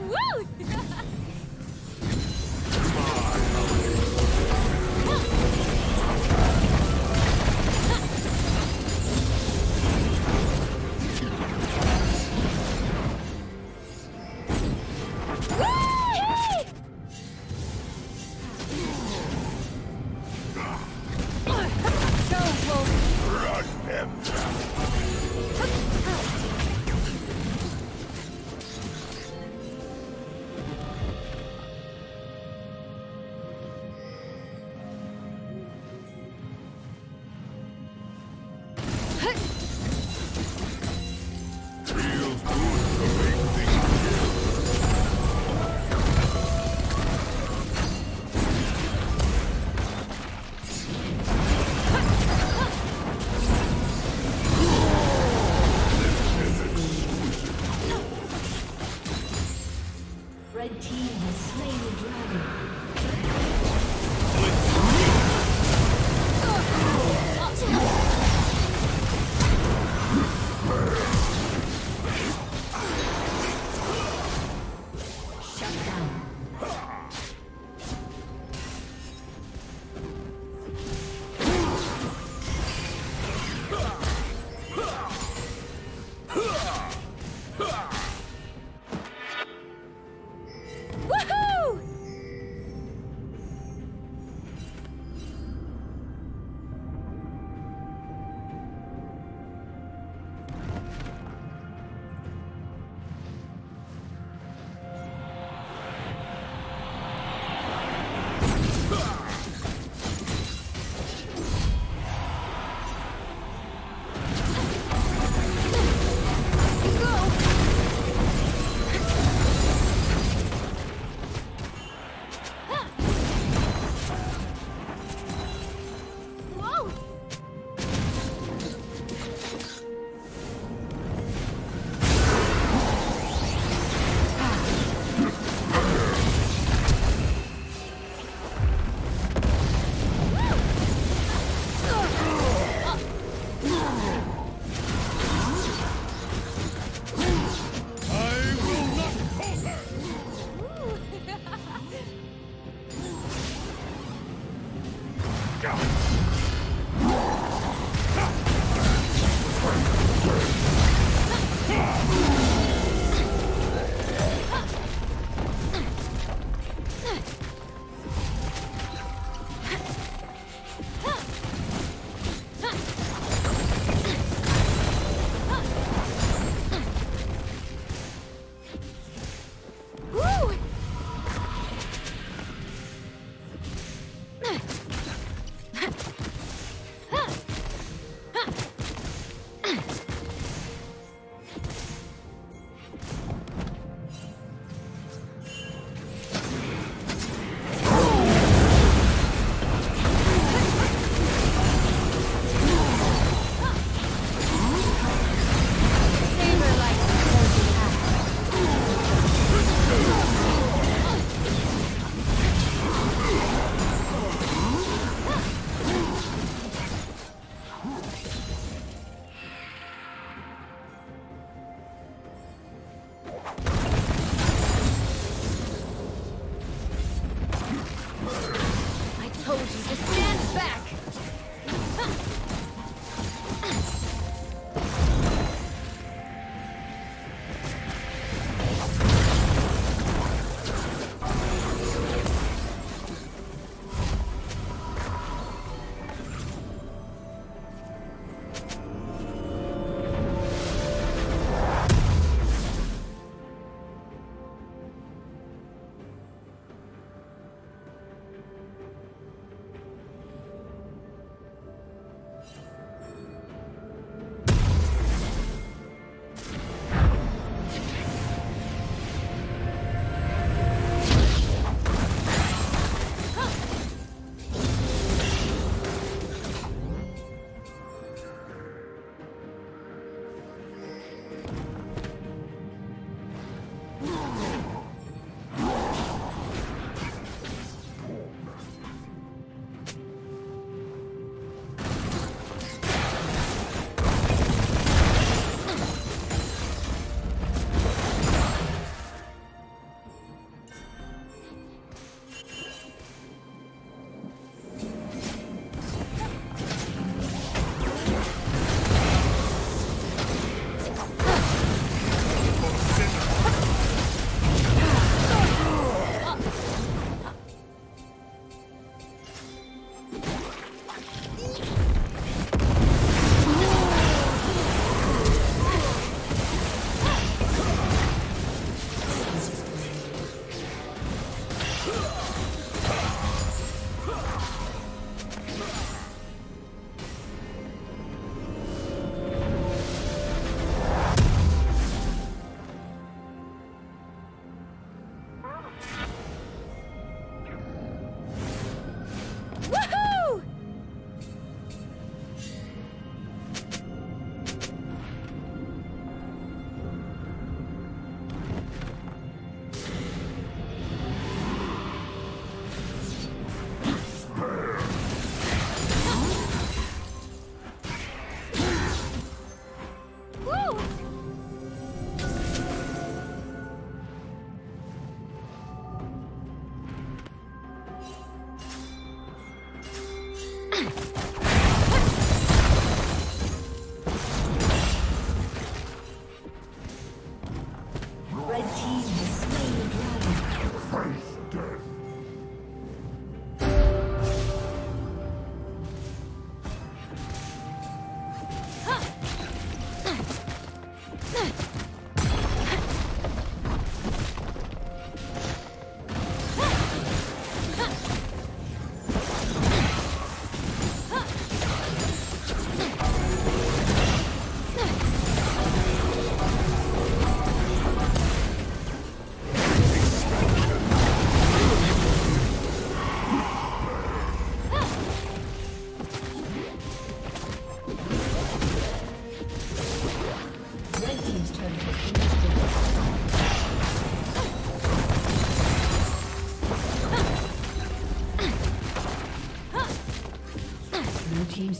Woo!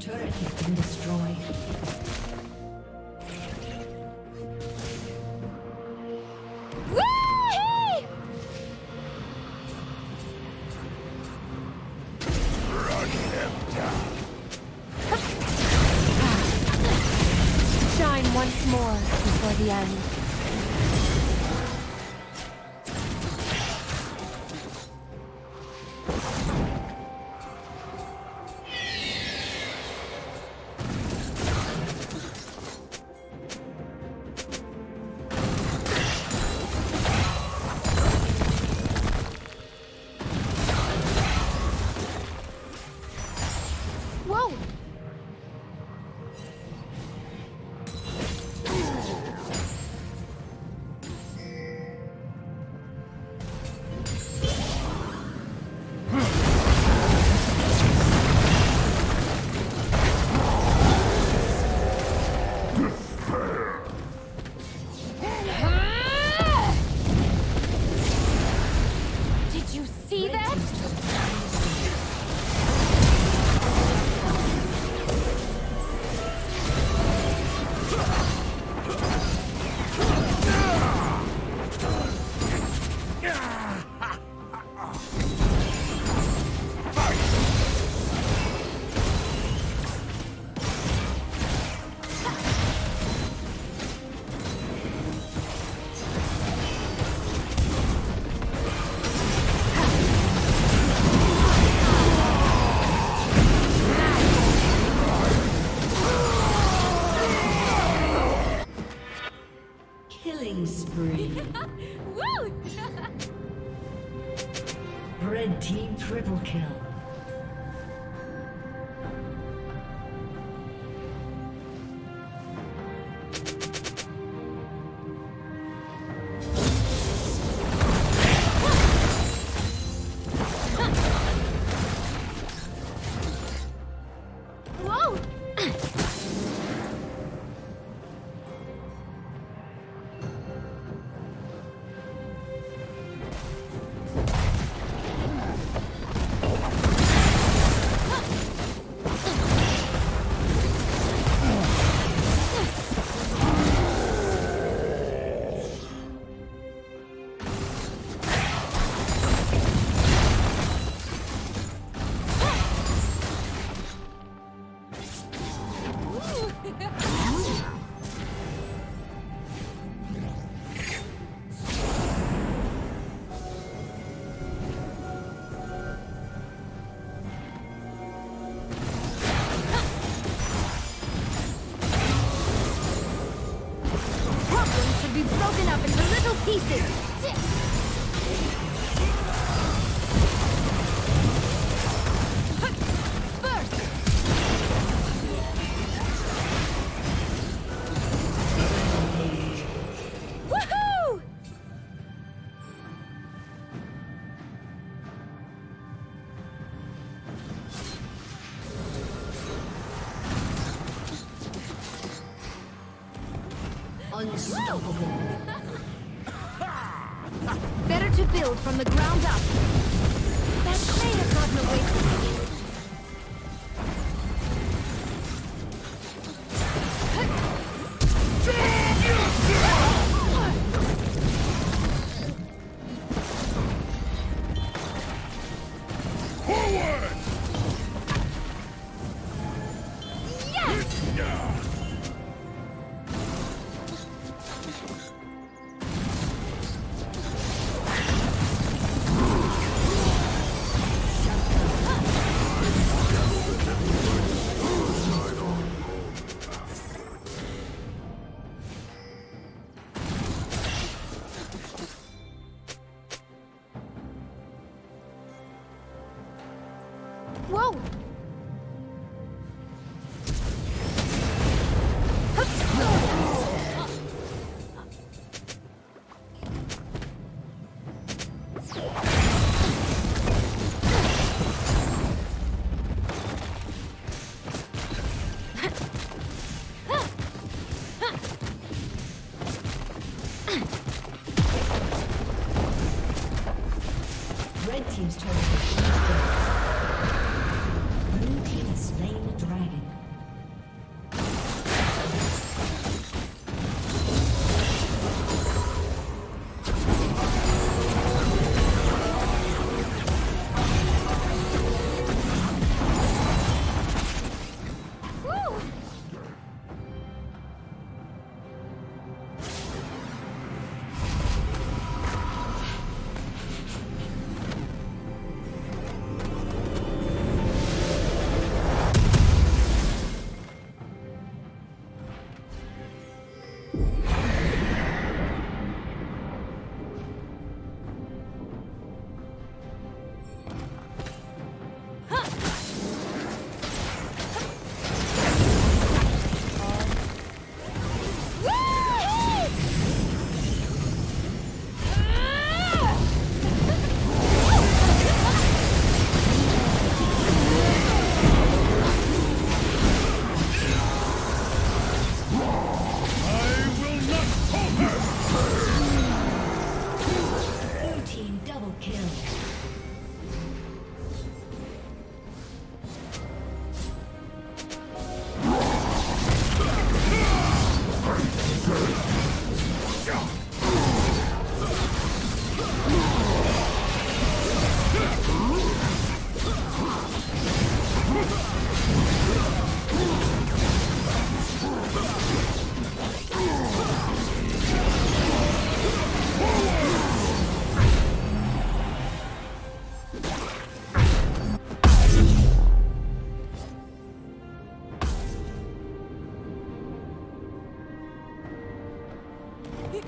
team's turret has been destroyed. Red team triple kill. Better to build from the ground up. That clay has gotten away from me. Blue team has slain the dragon. Woo!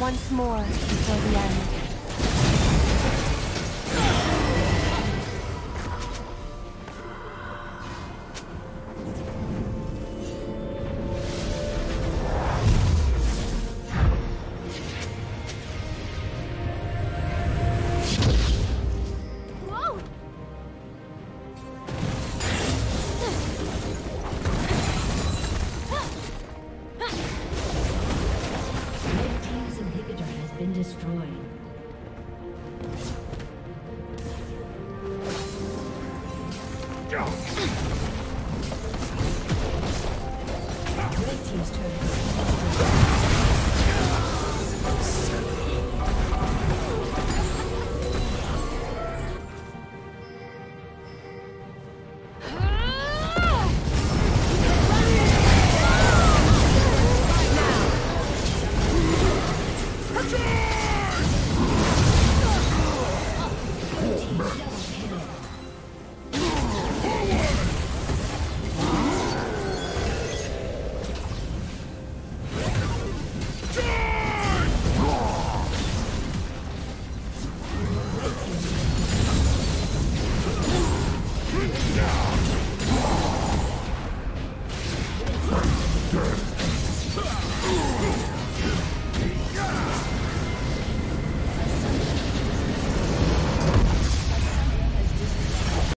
Once more before the end. Red team's turn.